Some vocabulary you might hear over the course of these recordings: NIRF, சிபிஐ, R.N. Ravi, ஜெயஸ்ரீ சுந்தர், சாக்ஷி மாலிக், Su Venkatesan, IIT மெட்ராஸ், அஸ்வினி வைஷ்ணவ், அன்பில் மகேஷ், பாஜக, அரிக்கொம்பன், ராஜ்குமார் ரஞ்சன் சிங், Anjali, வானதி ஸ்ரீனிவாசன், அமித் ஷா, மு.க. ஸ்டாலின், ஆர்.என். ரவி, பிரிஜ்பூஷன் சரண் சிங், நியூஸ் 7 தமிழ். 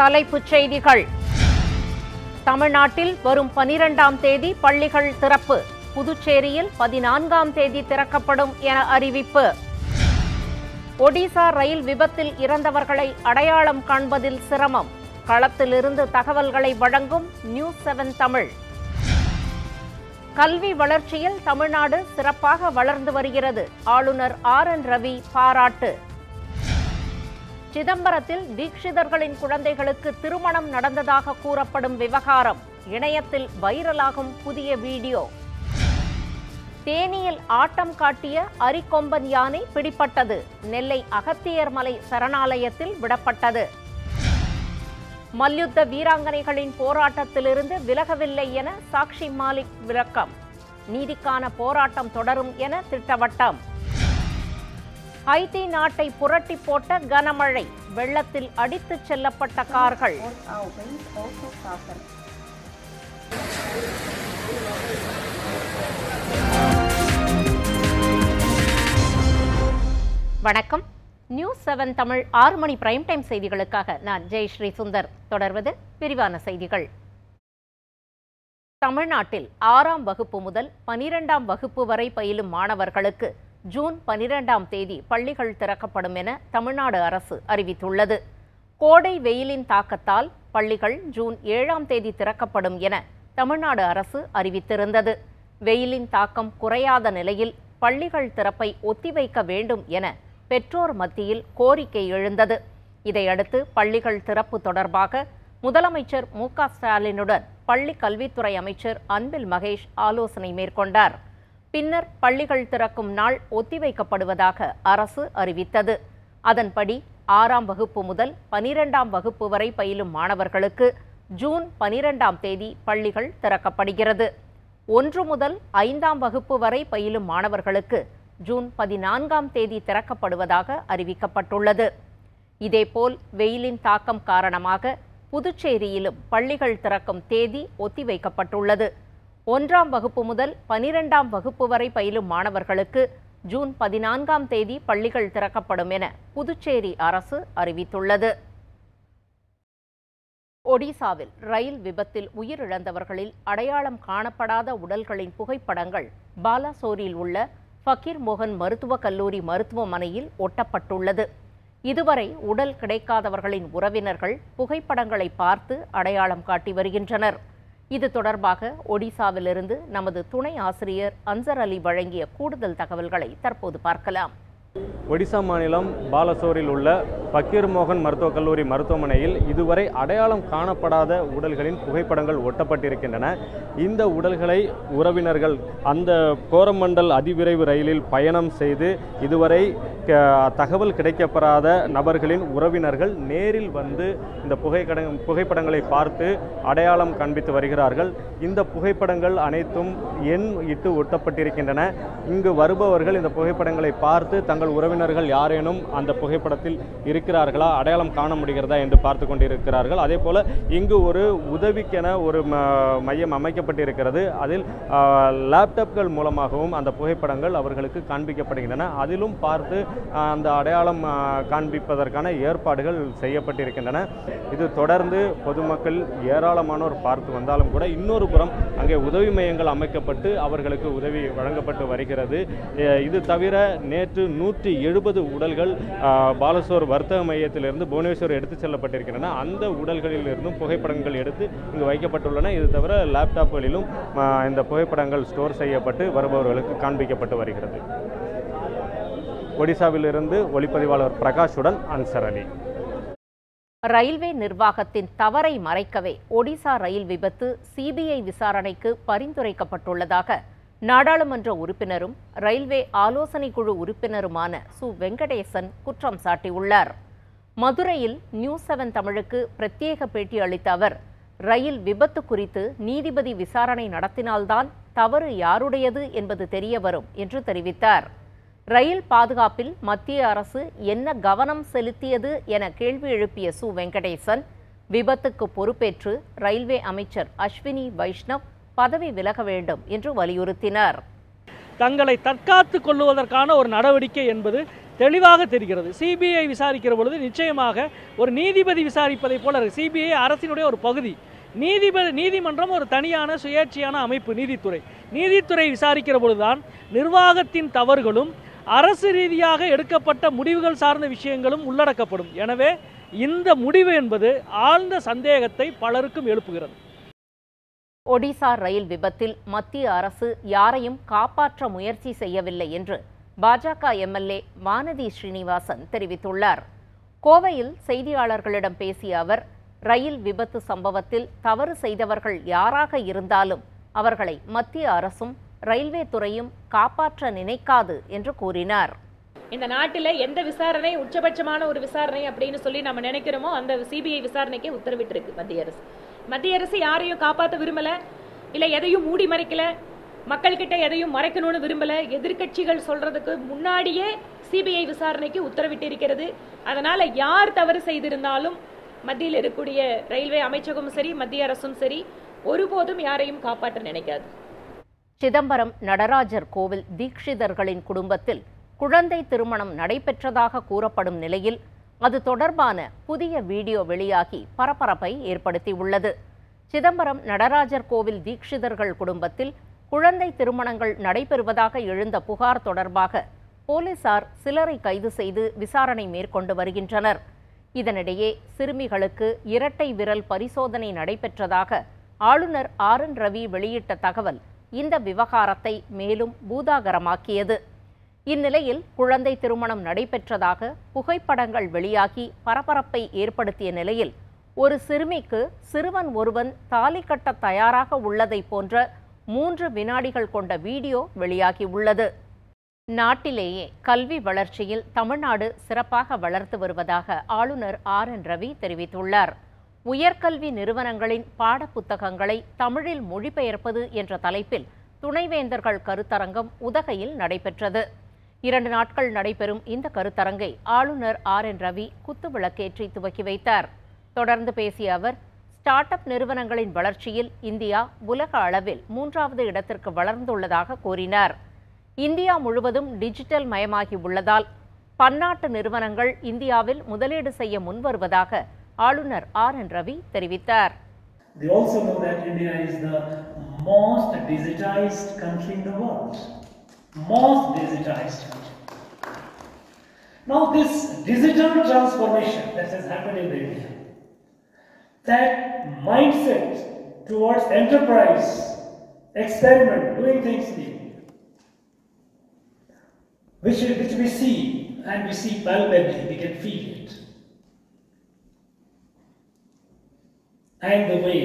தலைப்புச் செய்திகள். தமிழ்நாட்டில் வரும் 12ஆம் தேதி பள்ளிகள் திறப்பு. புதுச்சேரியில் 14ஆம் தேதி திறக்கப்படும் என அறிவிப்பு. ஒடிசா ரயில் விபத்தில் இறந்தவர்களை அடையாளம் காண்பதில் சிரமம். களத்திலிருந்து தகவல்களை வழங்கும் நியூஸ் 7 தமிழ். கல்வி வளர்ச்சியில் தமிழ்நாடு சிறப்பாக வளர்ந்து வருகிறது. ஆளுநர் R.N. ரவி பாராட்டு. சிதம்பரத்தில் தீட்சிதர்களின் குழந்தைகளுக்கு திருமணம் நடந்ததாக கூறப்படும் விவகாரம். இணையத்தில் வைரலாகும் புதிய வீடியோ. தேனியில் ஆட்டம் காட்டிய அரிக்கொம்பன் யானை பிடிபட்டது. நெல்லை அகத்தியர்மலை சரணாலயத்தில் விடப்பட்டது. மல்யுத்த வீராங்கனைகளின் போராட்டத்திலிருந்து விலகவில்லை என சாக்ஷி மாலிக் விளக்கம். நீதிக்கான போராட்டம் தொடரும் என திட்டவட்டம். ஐடி நாட்டை புரட்டி போட்ட கனமழை. வெள்ளத்தில் அடித்துச் செல்லப்பட்ட கார்கள். வணக்கம். நியூஸ் 7 தமிழ் 6 மணி பிரைம் டைம் செய்திகளுக்காக நான் ஜெயஸ்ரீ சுந்தர். தொடர்வது விரிவான செய்திகள். தமிழ்நாட்டில் 6ஆம் வகுப்பு முதல் 12ஆம் வகுப்பு வரை பயிலும் மாணவர்களுக்கு ஜூன் 12ஆம் தேதி பள்ளிகள் திறக்கப்படும் என தமிழ்நாடு அரசு அறிவித்துள்ளது. கோடை வெயிலின் தாக்கத்தால் பள்ளிகள் ஜூன் 7ஆம் தேதி திறக்கப்படும் என தமிழ்நாடு அரசு அறிவித்திருந்தது. வெயிலின் தாக்கம் குறையாத நிலையில் பள்ளிகள் திறப்பை ஒத்திவைக்க வேண்டும் என பெற்றோர் மத்தியில் கோரிக்கை எழுந்தது. இதையடுத்து பள்ளிகள் திறப்பு தொடர்பாக முதலமைச்சர் மு.க. ஸ்டாலினுடன் பள்ளி கல்வித்துறை அமைச்சர் அன்பில் மகேஷ் ஆலோசனை மேற்கொண்டார். பின்னர் பள்ளிகள் திறக்கும் நாள் ஒத்திவைக்கப்படுவதாக அரசு அறிவித்தது. அதன்படி 6ஆம் வகுப்பு முதல் 12ஆம் வகுப்பு வரை பயிலும் மாணவர்களுக்கு ஜூன் 12ஆம் தேதி பள்ளிகள் திறக்கப்படுகிறது. 1 முதல் 5ஆம் வகுப்பு வரை பயிலும் மாணவர்களுக்கு ஜூன் 14ஆம் தேதி திறக்கப்படுவதாக அறிவிக்கப்பட்டுள்ளது. இதேபோல் வெயிலின் தாக்கம் காரணமாக புதுச்சேரியிலும் பள்ளிகள் திறக்கும் தேதி ஒத்திவைக்கப்பட்டுள்ளது. 1ஆம் வகுப்பு முதல் 12ஆம் வகுப்பு வரை பயிலும் மாணவர்களுக்கு ஜூன் 14ஆம் தேதி பள்ளிகள் திறக்கப்படும் என புதுச்சேரி அரசு அறிவித்துள்ளது. ஒடிசாவில் ரயில் விபத்தில் உயிரிழந்தவர்களில் அடையாளம் காணப்படாத உடல்களின் புகைப்படங்கள் பாலாசோரில் உள்ள ஃபக்கீர் மோகன் மருத்துவக் கல்லூரி மருத்துவமனையில் ஒட்டப்பட்டுள்ளது. இதுவரை உடல் கிடைக்காதவர்களின் உறவினர்கள் புகைப்படங்களை பார்த்து அடையாளம் காட்டி வருகின்றனர். இது தொடர்பாக ஒடிசாவிலிருந்து நமது துணை ஆசிரியர் அஞ்சலி வழங்கிய கூடுதல் தகவல்களை தற்போது பார்க்கலாம். ஒடிசா மாநிலம் பாலாசோரில் உள்ள ஃபக்கீர் மோகன் மருத்துவக் கல்லூரி மருத்துவமனையில் இதுவரை அடையாளம் காணப்படாத உடல்களின் புகைப்படங்கள் ஒட்டப்பட்டிருக்கின்றன. இந்த உடல்களை உறவினர்கள் அந்த கோரமண்டல் அதிவிரைவு ரயிலில் பயணம் செய்து இதுவரை தகவல் கிடைக்கப்படாத நபர்களின் உறவினர்கள் நேரில் வந்து இந்த புகைப்படங்களை பார்த்து அடையாளம் காண்பித்து வருகிறார்கள். இந்த புகைப்படங்கள் அனைத்தும் எண் இட்டு ஒட்டப்பட்டிருக்கின்றன. இங்கு வருபவர்கள் இந்த புகைப்படங்களை பார்த்து தங்கள் உறவினர்கள் யாரேனும் அந்த புகைப்படத்தில் இருக்கிறார்களா, அடையாளம் காண முடிகிறதா என்று பார்த்து கொண்டிருக்கிறார்கள். அதே போல இங்கு ஒரு உதவிக்கென ஒரு மையம் அமைக்கப்பட்டிருக்கிறது. அதில் லேப்டாப்கள் மூலமாகவும் அந்த புகைப்படங்கள் அவர்களுக்கு காண்பிக்கப்படுகின்றன. அதிலும் பார்த்து அந்த அடையாளம் காண்பிப்பதற்கான ஏற்பாடுகள் செய்யப்பட்டிருக்கின்றன. இது தொடர்ந்து பொதுமக்கள் ஏராளமானோர் பார்த்து வந்தாலும் கூட இன்னொரு புறம் அங்கே உதவி மையங்கள் அமைக்கப்பட்டு அவர்களுக்கு உதவி வழங்கப்பட்டு வருகிறது. இது தவிர நேற்று 170 உடல்கள் பாலசோர் வர்த்தக மையத்திலிருந்து புவனேஸ்வர் எடுத்துச் செல்லப்பட்டிருக்கின்றன. அந்த உடல்களிலிருந்தும் புகைப்படங்கள் எடுத்து இங்கு வைக்கப்பட்டுள்ளன. இது தவிர லேப்டாப்களிலும் இந்த புகைப்படங்கள் ஸ்டோர் செய்யப்பட்டு வருபவர்களுக்கு காண்பிக்கப்பட்டு வருகிறது. ஒடிசாவிலிருந்து ஒளிப்பதிவாளர் பிரகாஷுடன் அன்சரணி. ரயில்வே நிர்வாகத்தின் தவறை மறைக்கவே ஒடிசா ரயில் விபத்து சிபிஐ விசாரணைக்கு பரிந்துரைக்கப்பட்டுள்ளதாக நாடாளுமன்ற உறுப்பினரும் ரயில்வே ஆலோசனை குழு உறுப்பினருமான சு வெங்கடேசன் குற்றம் சாட்டியுள்ளார். மதுரையில் நியூஸ் 7 தமிழுக்கு பிரத்யேக பேட்டி அளித்த அவர், ரயில் விபத்து குறித்து நீதிபதி விசாரணை நடத்தினால்தான் தவறு யாருடையது என்பது தெரிய வரும் என்று தெரிவித்தார். ரயில் பாதுகாப்பில் மத்திய அரசு என்ன கவனம் செலுத்தியது என கேள்வி எழுப்பிய சு வெங்கடேசன், விபத்துக்கு பொறுப்பேற்று ரயில்வே அமைச்சர் அஸ்வினி வைஷ்ணவ் பதவி விலக வேண்டும் என்று வலியுறுத்தினார். தங்களை தற்காத்து கொள்ளுவதற்கான ஒரு நடவடிக்கை என்பது தெளிவாக தெரிகிறது. சிபிஐ விசாரிக்கிற பொழுது நிச்சயமாக ஒரு நீதிபதி விசாரிப்பதை போல சிபிஐ அரசினுடைய ஒரு பகுதி. நீதிமன்றம் ஒரு தனியான சுயேட்சையான அமைப்பு. நீதித்துறை விசாரிக்கிற பொழுதுதான் நிர்வாகத்தின் தவறுகளும் அரசு ரீதியாக எடுக்கப்பட்ட முடிவுகள் சார்ந்த விஷயங்களும் உள்ளடக்கப்படும். எனவே இந்த முடிவு என்பது ஆழ்ந்த சந்தேகத்தை பலருக்கும் எழுப்புகிறது. ஒடிசா ரயில் விபத்தில் மத்திய அரசு யாரையும் காப்பாற்ற முயற்சி செய்யவில்லை என்று பாஜக எம்எல்ஏ வானதி ஸ்ரீனிவாசன் தெரிவித்துள்ளார். கோவையில் செய்தியாளர்களிடம் பேசிய அவர், ரயில் விபத்து சம்பவத்தில் தவறு செய்தவர்கள் யாராக இருந்தாலும் அவர்களை மத்திய அரசும் ரயில்வே துறையும் காப்பாற்ற நினைக்காது என்று கூறினார். இந்த நாட்டில் எந்த விசாரணை உச்சபட்சமான ஒரு விசாரணை அப்படின்னு சொல்லி நம்ம நினைக்கிறோமோ அந்த சிபிஐ விசாரணைக்கே உத்தரவிட்டிருக்கு மத்திய அரசு. மத்திய அரசு யாரையும் காப்பாற்ற விரும்பல, இல்லை எதையும் மூடி மறைக்கல, மக்கள்கிட்ட எதையும் மறைக்கணும்னு விரும்பல. எதிர்கட்சிகள் சொல்றதுக்கு முன்னாடியே சிபிஐ விசாரணைக்கு உத்தரவிட்டு இருக்கிறது. அதனால யார் தவறு செய்திருந்தாலும் மத்தியில் இருக்கக்கூடிய ரயில்வே அமைச்சகமும் சரி மத்திய அரசும் சரி ஒருபோதும் யாரையும் காப்பாற்ற நினைக்காது. சிதம்பரம் நடராஜர் கோவில் தீட்சிதர்களின் குடும்பத்தில் குழந்தை திருமணம் நடைபெற்றதாக கூறப்படும் நிலையில் அது தொடர்பான புதிய வீடியோ வெளியாகி பரபரப்பை ஏற்படுத்தியுள்ளது. சிதம்பரம் நடராஜர் கோவில் தீட்சிதர்கள் குடும்பத்தில் குழந்தை திருமணங்கள் நடைபெறுவதாக எழுந்த புகார் தொடர்பாக போலீசார் சிலரை கைது செய்து விசாரணை மேற்கொண்டு வருகின்றனர். இதனிடையே சிறுமிகளுக்கு இரட்டை விரல் பரிசோதனை நடைபெற்றதாக ஆளுநர் ஆர்.என். ரவி வெளியிட்ட தகவல் இந்த விவகாரத்தை மேலும் பூதாகரமாக்கியது. இந்நிலையில் குழந்தை திருமணம் நடைபெற்றதாக புகைப்படங்கள் வெளியாகி பரபரப்பை ஏற்படுத்திய நிலையில் ஒரு சிறுமிக்கு சிறுவன் ஒருவன் தாலி கட்ட தயாராக உள்ளதை போன்ற 3 வினாடிகள் கொண்ட வீடியோ வெளியாகியுள்ளது. நாட்டிலேயே கல்வி வளர்ச்சியில் தமிழ்நாடு சிறப்பாக வளர்த்து வருவதாக ஆளுநர் ஆர்.என். ரவி தெரிவித்துள்ளார். உயர்கல்வி நிறுவனங்களின் பாடப்புத்தகங்களை தமிழில் மொழிபெயர்ப்பது என்ற தலைப்பில் துணைவேந்தர்கள் கருத்தரங்கம் உதகையில் நடைபெற்றது. 2 நாட்கள் நடைபெறும் இந்த கருத்தரங்கை ஆளுநர் ஆர்.என். ரவி குத்துவிளக்கேற்றி துவக்கி வைத்தார். தொடர்ந்து பேசிய அவர், ஸ்டார்ட் அப் நிறுவனங்களின் வளர்ச்சியில் இந்தியா உலக அளவில் 3வது இடத்திற்கு வளர்ந்துள்ளதாக கூறினார். இந்தியா முழுவதும் டிஜிட்டல் மயமாகி உள்ளதால் பன்னாட்டு நிறுவனங்கள் இந்தியாவில் முதலீடு செய்ய முன்வருவதாக ஆளுநர் ஆர்.என். ரவி தெரிவித்தார். They also know that India is the most digitized country in the world. Most digitized country. Now this digital transformation that has happened in India, that mindset towards enterprise, experiment, doing things new, which we see, and we see palpably, we can feel it. And the way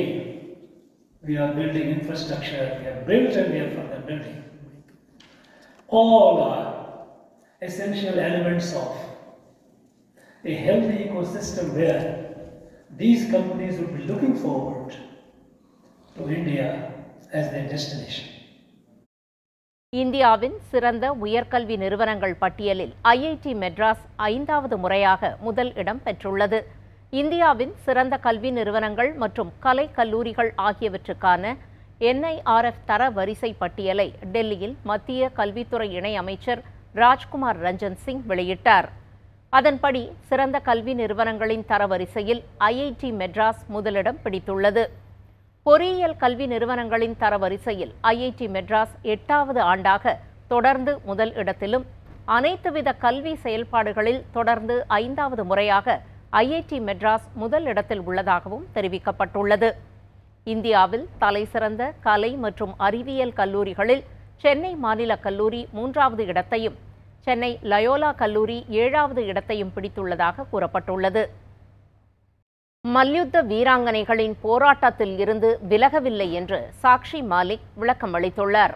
we are building infrastructure, we have built and we are further building, all are essential elements of a healthy ecosystem where these companies will be looking forward to India as their destination. இந்தியாவின் சிறந்த உயர்கல்வி நிறுவனங்கள் பட்டியலில் IIT மெட்ராஸ் 5வது முறையாக முதல் இடம் பெற்றுள்ளது. இந்தியாவின் சிறந்த கல்வி நிறுவனங்கள் மற்றும் கலை கல்லூரிகள் ஆகியவற்றுக்கான NIRF தர வரிசை பட்டியலை டெல்லியில் மத்திய கல்வித்துறை இணையமைச்சர் ராஜ்குமார் ரஞ்சன் சிங் வெளியிட்டார். அதன்படி சிறந்த கல்வி நிறுவனங்களின் தரவரிசையில் IIT மெட்ராஸ் முதலிடம் பிடித்துள்ளது. பொறியியல் கல்வி நிறுவனங்களின் தரவரிசையில் IIT மெட்ராஸ் 8வது ஆண்டாக தொடர்ந்து முதல் இடத்திலும் அனைத்துவித கல்வி செயல்பாடுகளில் தொடர்ந்து 5வது முறையாக IIT மெட்ராஸ் முதல் இடத்தில் உள்ளதாகவும் தெரிவிக்கப்பட்டுள்ளது. இந்தியாவில் தலைசிறந்த கலை மற்றும் அறிவியல் கல்லூரிகளில் சென்னை மாநில கல்லூரி 3வது இடத்தையும் சென்னை லயோலா கல்லூரி 7வது இடத்தையும் பிடித்துள்ளதாக கூறப்பட்டுள்ளது. மல்யுத்த வீராங்கனைகளின் போராட்டத்தில் இருந்து விலகவில்லை என்று சாக்ஷி மாலிக் விளக்கம் அளித்துள்ளார்.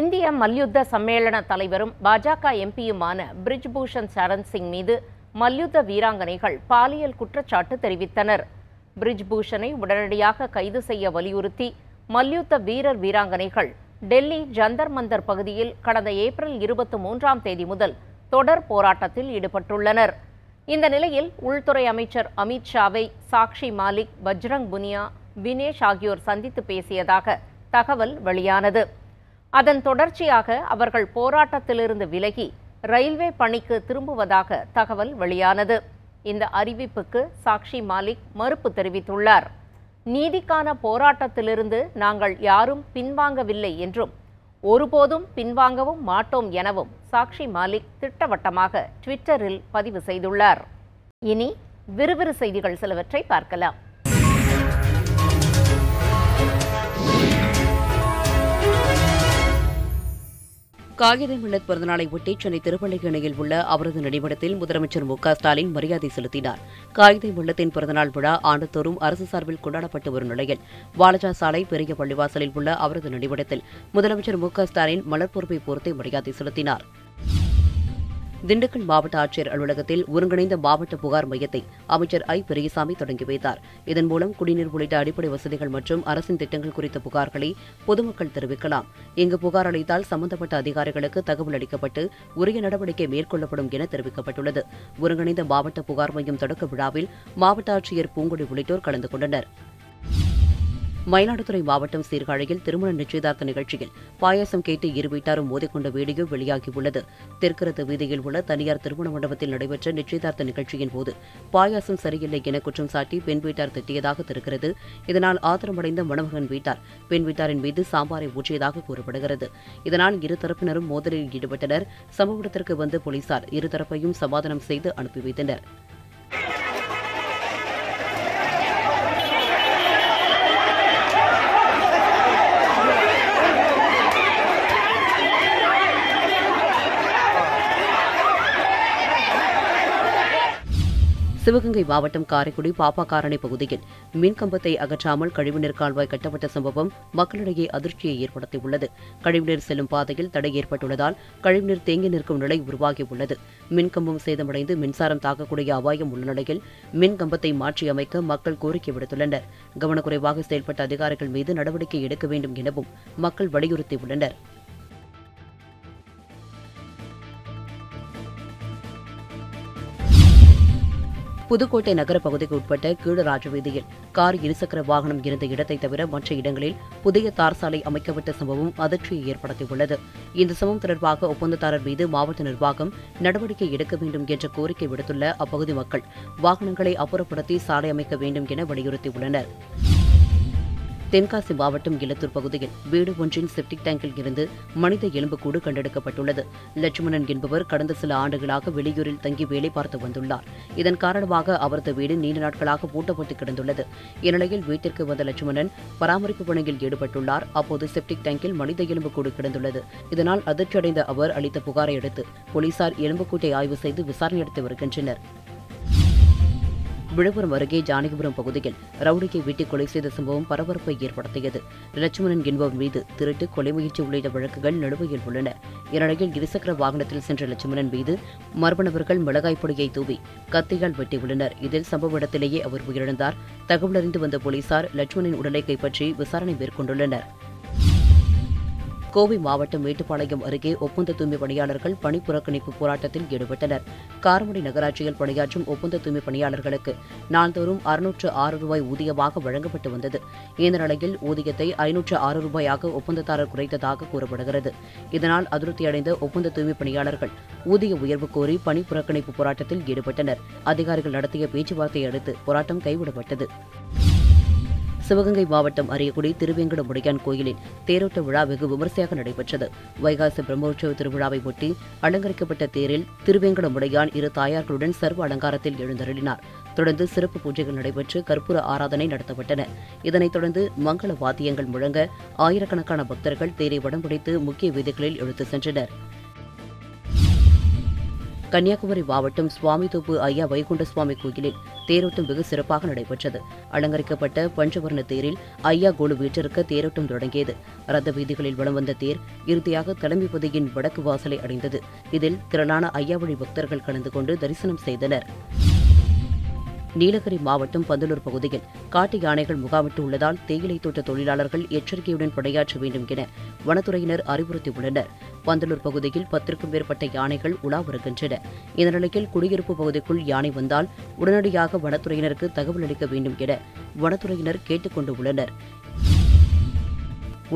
இந்திய மல்யுத்த சம்மேளன தலைவரும் பாஜக எம்பியுமான பிரிஜ்பூஷன் சரண் சிங் மீது மல்யுத்த வீராங்கனைகள் பாலியல் குற்றச்சாட்டு தெரிவித்தனர். பிரிஜ்பூஷனை உடனடியாக கைது செய்ய வலியுறுத்தி மல்யுத்த வீரர் வீராங்கனைகள் டெல்லி ஜந்தர் மந்தர் பகுதியில் கடந்த ஏப்ரல் 23ஆம் தேதி முதல் தொடர் போராட்டத்தில் ஈடுபட்டுள்ளனர். இந்த நிலையில் உள்துறை அமைச்சர் அமித் ஷாவை சாக்ஷி மாலிக், பஜ்ரங் புனியா, வினேஷ் ஆகியோர் சந்தித்து பேசியதாக தகவல் வெளியானது. அதன் தொடர்ச்சியாக அவர்கள் போராட்டத்திலிருந்து விலகி ரயில்வே பணிக்கு திரும்புவதாக தகவல் வெளியானது. இந்த அறிவிப்புக்கு சாக்ஷி மாலிக் மறுப்பு தெரிவித்துள்ளார். நீதிக்கான போராட்டத்திலிருந்து நாங்கள் யாரும் பின்வாங்கவில்லை என்றும் ஒருபோதும் பின்வாங்கவும் மாட்டோம் எனவும் சாக்ஷி மாலிக் திட்டவட்டமாக ட்விட்டரில் பதிவு செய்துள்ளார். இனி விறுவிறு செய்திகள் சிலவற்றை பார்க்கலாம். காகிதமில்லத் பிறந்தநாளை ஒட்டி சென்னை திருப்பள்ளிக்கணையில் உள்ள அவரது நினைவிடத்தில் முதலமைச்சர் முக ஸ்டாலின் மரியாதை செலுத்தினார். காகிதமில்லத்தின் பிறந்தநாள் விழா ஆண்டுதோறும் அரசு சார்பில் கொண்டாடப்பட்டு வரும் நிலையில் வாலஜா சாலை பெரிய பள்ளிவாசலில் உள்ள அவரது நினைவிடத்தில் முதலமைச்சர் மு க ஸ்டாலின் மலர்பொறுப்பை பொறுத்து மரியாதை செலுத்தினார். திண்டுக்கல் மாவட்ட ஆட்சியர் அலுவலகத்தில் ஒருங்கிணைந்த மாவட்ட புகார் மையத்தை அமைச்சர் ஐ. பெரியசாமி தொடங்கி வைத்தார். இதன் மூலம் குடிநீர் உள்ளிட்ட அடிப்படை வசதிகள் மற்றும் அரசின் திட்டங்கள் குறித்த புகார்களை பொதுமக்கள் தெரிவிக்கலாம். இங்கு புகார் அளித்தால் சம்பந்தப்பட்ட அதிகாரிகளுக்கு தகவல் அளிக்கப்பட்டு உரிய நடவடிக்கை மேற்கொள்ளப்படும் என தெரிவிக்கப்பட்டுள்ளது. ஒருங்கிணைந்த மாவட்ட புகார் மையம் தொடக்க விழாவில் மாவட்ட ஆட்சியர் பூங்குடி உள்ளிட்டோர் கலந்து கொண்டனர். மயிலாடுதுறை மாவட்டம் சீர்காழியில் திருமண நிச்சயதார்த்த நிகழ்ச்சியில் பாயாசம் கேட்டு இரு வீட்டாரும் மோதிக்கொண்ட வீடியோ வெளியாகியுள்ளது. தெற்கரத்து வீதியில் உள்ள தனியார் திருமண மண்டபத்தில் நடைபெற்ற நிச்சயதார்த்த நிகழ்ச்சியின் போது பாயாசம் சரியில்லை என குற்றம் சாட்டி பெண் வீட்டார் திட்டியதாக தெரிகிறது. இதனால் ஆத்திரமடைந்த மணமகன் வீட்டார் பெண் வீட்டாரின் மீது சாம்பாரை ஊற்றியதாக கூறப்படுகிறது. இதனால் இருதரப்பினரும் மோதலில் ஈடுபட்டனர். சம்பவ இடத்திற்கு வந்த போலீசார் இருதரப்பையும் சமாதானம் செய்து அனுப்பி வைத்தனர். சிவகங்கை மாவட்டம் காரைக்குடி பாப்பாக்காரணை பகுதியில் மின்கம்பத்தை அகற்றாமல் கழிவுநீர் கால்வாய் கட்டப்பட்ட சம்பவம் மக்களிடையே அதிர்ச்சியை ஏற்படுத்தியுள்ளது. கழிவுநீர் செல்லும் பாதையில் தடை ஏற்பட்டுள்ளதால் கழிவுநீர் தேங்கி நிற்கும் நிலை உருவாகியுள்ளது. மின்கம்பம் சேதமடைந்து மின்சாரம் தாக்கக்கூடிய அபாயம் உள்ள நிலையில் மின்கம்பத்தை மாற்றியமைக்க மக்கள் கோரிக்கை விடுத்துள்ளனர். கவனக்குறைவாக செயல்பட்ட அதிகாரிகள் மீது நடவடிக்கை எடுக்க வேண்டும் எனவும் மக்கள் வலியுறுத்தியுள்ளனர். புதுக்கோட்டை நகர பகுதிக்கு உட்பட்ட கீழராஜவீதியில் கார் இருசக்கர வாகனம் இருந்த இடத்தை தவிர மற்ற இடங்களில் புதிய தார் சாலை அமைக்கப்பட்ட சம்பவம் அதிர்ச்சியை ஏற்படுத்தியுள்ளது. இந்த சம்பவம் தொடர்பாக ஒப்பந்ததாரர் மீது மாவட்ட நிர்வாகம் நடவடிக்கை எடுக்க வேண்டும் என்ற கோரிக்கை விடுத்துள்ள அப்பகுதி மக்கள் வாகனங்களை அப்புறப்படுத்தி சாலை அமைக்க வேண்டும் என வலியுறுத்தியுள்ளனர். தென்காசி மாவட்டம் இலத்தூர் பகுதியில் வீடு ஒன்றின் செப்டிக் டேங்கில் இருந்து மனித எலும்புக்கூடு கண்டெடுக்கப்பட்டுள்ளது. லட்சுமணன் என்பவர் கடந்த சில ஆண்டுகளாக வெளியூரில் தங்கி வேலை பார்த்து வந்துள்ளார். இதன் காரணமாக அவரது வீடு நீண்ட நாட்களாக பூட்டப்பட்டு கிடந்துள்ளது. இந்நிலையில் வீட்டிற்கு வந்த லட்சுமணன் பராமரிப்பு பணியில் ஈடுபட்டுள்ளார். அப்போது செப்டிக் டேங்கில் மனித எலும்புக்கூடு கிடந்துள்ளது. இதனால் அதிர்ச்சியடைந்த அவர் அளித்த புகாரை அடுத்து போலீசார் எலும்புக்கூட்டை ஆய்வு செய்து விசாரணை நடத்தி வருகின்றனர். விழுப்புரம் அருகே ஜானகிபுரம் பகுதியில் ரவுடியை வெட்டி கொலை செய்த சம்பவம் பரபரப்பை ஏற்படுத்தியது. லட்சுமணன் என்பவர் மீது திருட்டு, கொலை முயற்சி உள்ளிட்ட வழக்குகள் நிலுவையில் உள்ளன. இந்நிலையில் இருசக்கர வாகனத்தில் சென்ற லட்சுமணன் மீது மர்ம நபர்கள் மிளகாய் பொடியை தூவி கத்தியால் வெட்டியுள்ளனர். இதில் சம்பவ இடத்திலேயே அவர் உயிரிழந்தார். தகவலறிந்து வந்த போலீசார் லட்சுமணனின் உடலை கைப்பற்றி விசாரணை மேற்கொண்டுள்ளனர். கோவை மாவட்டம் மேட்டுப்பாளையம் அருகே ஒப்பந்த தூய்மை பணியாளர்கள் பணி புறக்கணிப்பு போராட்டத்தில் ஈடுபட்டனர். காரமடை நகராட்சியில் பணியாற்றும் ஒப்பந்த தூய்மை பணியாளர்களுக்கு நாள்தோறும் 606 ரூபாய் ஊதியமாக வழங்கப்பட்டு வந்தது. இந்த நிலையில் ஊதியத்தை 506 ரூபாயாக ஒப்பந்ததாரர் குறைத்ததாக கூறப்படுகிறது. இதனால் அதிருப்தியடைந்த ஒப்பந்த தூய்மை பணியாளர்கள் ஊதிய உயர்வு கோரி பணி புறக்கணிப்பு போராட்டத்தில் ஈடுபட்டனர். அதிகாரிகள் நடத்திய பேச்சுவார்த்தையை அடுத்து போராட்டம் கைவிடப்பட்டது. சிவகங்கை மாவட்டம் அரியக்குடி திருவேங்கடமுடையான் கோயிலில் தேரோட்ட விழா வெகு விமரிசையாக நடைபெற்றது. வைகாசி பிரம்மோற்சவ திருவிழாவை ஒட்டி அலங்கரிக்கப்பட்ட தேரில் திருவேங்கடமுடையான் இரு தாயார்களுடன் சர்வ அலங்காரத்தில் எழுந்தருளினார். தொடர்ந்து சிறப்பு பூஜைகள் நடைபெற்று கற்பூர ஆராதனை நடத்தப்பட்டன. இதனைத் தொடர்ந்து மங்கள வாத்தியங்கள் முழங்க ஆயிரக்கணக்கான பக்தர்கள் தேரை வடம் பிடித்து முக்கிய வீதிகளில் இழுத்து சென்றனர். கன்னியாகுமரி மாவட்டம் சுவாமிதோப்பு ஐயா வைகுண்ட சுவாமி கோயிலில் தேரோட்டம் வெகு சிறப்பாக நடைபெற்றது. அலங்கரிக்கப்பட்ட பஞ்சவர்ண தேரில் ஐயா கோலு வீற்றிருக்க தேரோட்டம் தொடங்கியது. ரத வீதிகளில் வலம் வந்த தேர் இறுதியாக தலைமை பகுதியின் வடக்கு வாசலை அடைந்தது. இதில் திரளான ஐயா வழி பக்தர்கள் கலந்து கொண்டு தரிசனம் செய்தனர். நீலகிரி மாவட்டம் பந்தலூர் பகுதியில் காட்டு யானைகள் முகாமிட்டு உள்ளதால் தேயிலை தோட்ட தொழிலாளர்கள் எச்சரிக்கையுடன் பணியாற்ற வேண்டும் என வனத்துறையினர் அறிவுறுத்தியுள்ளனர். பந்தலூர் பகுதியில் 10க்கும் மேற்பட்ட யானைகள் உலா வருகின்றன. இந்த நிலையில் குடியிருப்பு பகுதிக்குள் யானை வந்தால் உடனடியாக வனத்துறையினருக்கு தகவல் அளிக்க வேண்டும் என வனத்துறையினர் கேட்டுக் கொண்டுள்ளனர்.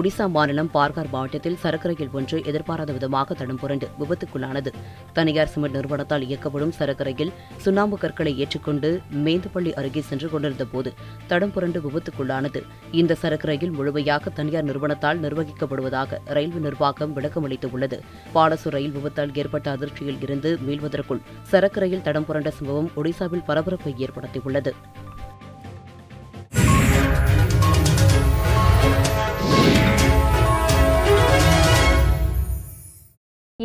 Odisha Mandalam Parkar மாவட்டத்தில் சரக்கரையில் ஒன்று எதிர்பாராத விதமாக தடம்புரண்டு விபத்துக்குள்ளானது. தனியார் சிமெண்ட் நிறுவனத்தால் இயக்கப்படும் சரக்கரையில் சுண்ணாம்பு கற்களை ஏற்றிக்கொண்டு மேந்துப்பள்ளி அருகே சென்று கொண்டிருந்தபோது தடம்புரண்டு விபத்துக்குள்ளானது. இந்த சரக்கரையில் முழுமையாக தனியார் நிறுவனத்தால் நிர்வகிக்கப்படுவதாக ரயில்வே நிர்வாகம் விளக்கமளித்துள்ளது. பாலசு ரயில் விபத்தால் ஏற்பட்ட அதிர்ச்சியில் இருந்து மீள்வதற்குள் சரக்கரையில் தடம்புரண்ட சம்பவம் ஒடிசாவில் பரபரப்பை ஏற்படுத்தியுள்ளது.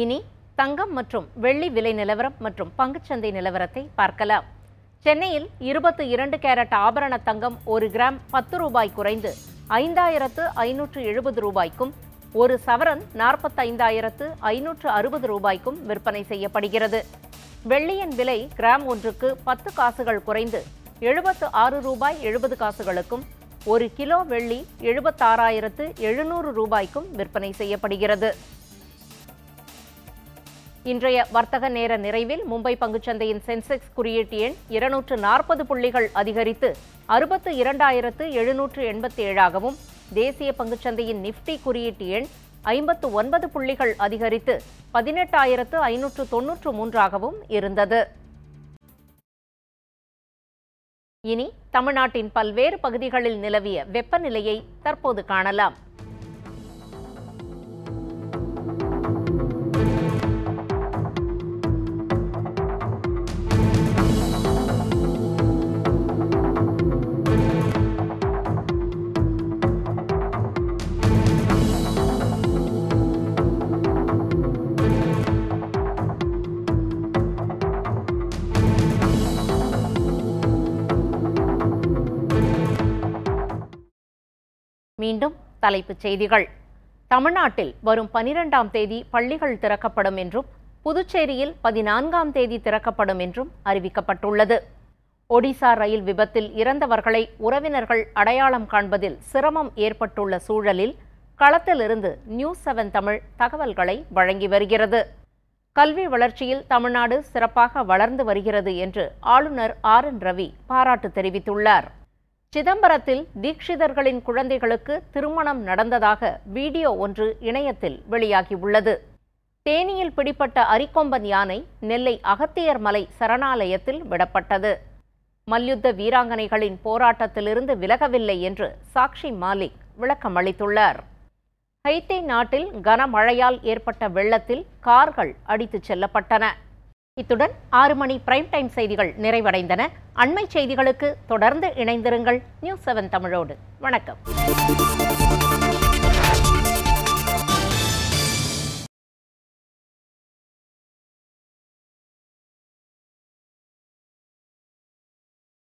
இனி தங்கம் மற்றும் வெள்ளி விலை நிலவரம் மற்றும் பங்குச்சந்தை நிலவரத்தை பார்க்கலாம். சென்னையில் 22 கேரட் ஆபரண தங்கம் ஒரு கிராம் 10 ரூபாய் குறைந்து 5,570 ரூபாய்க்கும் ஒரு சவரன் 45,560 ரூபாய்க்கும் விற்பனை செய்யப்படுகிறது. வெள்ளியின் விலை கிராம் ஒன்றுக்கு 10 காசுகள் குறைந்து 76 ரூபாய் 70 காசுகளுக்கும் ஒரு கிலோ வெள்ளி 76,700 ரூபாய்க்கும் விற்பனை செய்யப்படுகிறது. இன்றைய வர்த்தக நேர நிறைவில் மும்பை பங்குச்சந்தையின் சென்செக்ஸ் குறியீட்டு எண் 240 புள்ளிகள் அதிகரித்து 62,787ஆகவும் தேசிய பங்குச்சந்தையின் நிஃப்டி குறியீட்டு எண் 59 புள்ளிகள் அதிகரித்து 18,593ஆகவும் இருந்தது. இனி தமிழ்நாட்டின் பல்வேறு பகுதிகளில் நிலவிய வெப்பநிலையை தற்போது காணலாம். மீண்டும் தலைப்புச் செய்திகள். தமிழ்நாட்டில் வரும் 12ஆம் தேதி பள்ளிகள் திறக்கப்படும் என்றும் புதுச்சேரியில் 14ஆம் தேதி திறக்கப்படும் என்றும் அறிவிக்கப்பட்டுள்ளது. ஒடிசா ரயில் விபத்தில் இறந்தவர்களை உறவினர்கள் அடையாளம் காண்பதில் சிரமம் ஏற்பட்டுள்ள சூழலில் களத்திலிருந்து நியூஸ் 7 தமிழ் தகவல்களை வழங்கி வருகிறது. கல்வி வளர்ச்சியில் தமிழ்நாடு சிறப்பாக வளர்ந்து வருகிறது என்று ஆளுநர் R.N. ரவி பாராட்டு தெரிவித்துள்ளார். சிதம்பரத்தில் தீட்சிதர்களின் குழந்தைகளுக்கு திருமணம் நடந்ததாக வீடியோ ஒன்று இணையத்தில் வெளியாகியுள்ளது. தேனியில் பிடிபட்ட அரிக்கொம்பன் யானை நெல்லை அகத்தியர் மலை சரணாலயத்தில் விடப்பட்டது. மல்யுத்த வீராங்கனைகளின் போராட்டத்திலிருந்து விலகவில்லை என்று சாக்ஷி மாலிக் விளக்கமளித்துள்ளார். ஹைட்டி நாட்டில் கனமழையால் ஏற்பட்ட வெள்ளத்தில் கார்கள் அடித்துச் செல்லப்பட்டன. இத்துடன் 6 மணி பிரைம் டைம் செய்திகள் நிறைவடைந்தன. அண்மை செய்திகளுக்கு தொடர்ந்து இணைந்திருங்கள் நியூஸ் 7 தமிழோடு. வணக்கம்.